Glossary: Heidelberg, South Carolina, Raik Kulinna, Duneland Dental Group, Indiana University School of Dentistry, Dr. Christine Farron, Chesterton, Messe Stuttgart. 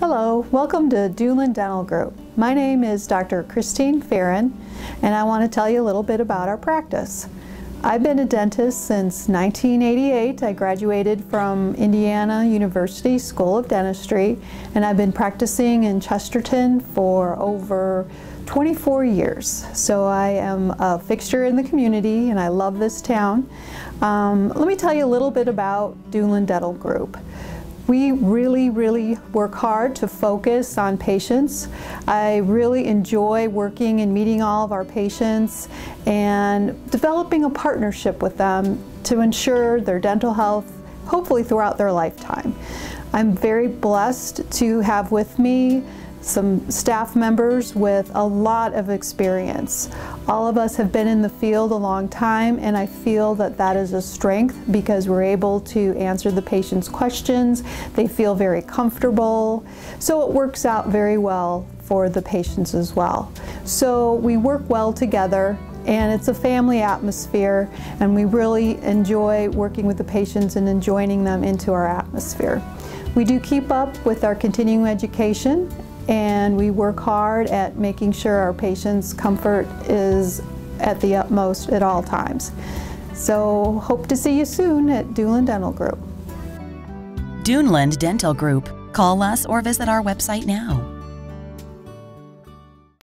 Hello, welcome to Duneland Dental Group. My name is Dr. Christine Farron, and I want to tell you a little bit about our practice. I've been a dentist since 1988. I graduated from Indiana University School of Dentistry, and I've been practicing in Chesterton for over 24 years. So I am a fixture in the community, and I love this town. Let me tell you a little bit about Duneland Dental Group. We really work hard to focus on patients. I really enjoy working and meeting all of our patients and developing a partnership with them to ensure their dental health, hopefully throughout their lifetime. I'm very blessed to have with me some staff members with a lot of experience. All of us have been in the field a long time, and I feel that that is a strength because we're able to answer the patient's questions. They feel very comfortable, so it works out very well for the patients as well. So we work well together, and it's a family atmosphere, and we really enjoy working with the patients and enjoining them into our atmosphere. We do keep up with our continuing education, and we work hard at making sure our patients' comfort is at the utmost at all times. So hope to see you soon at Duneland Dental Group. Duneland Dental Group. Call us or visit our website now.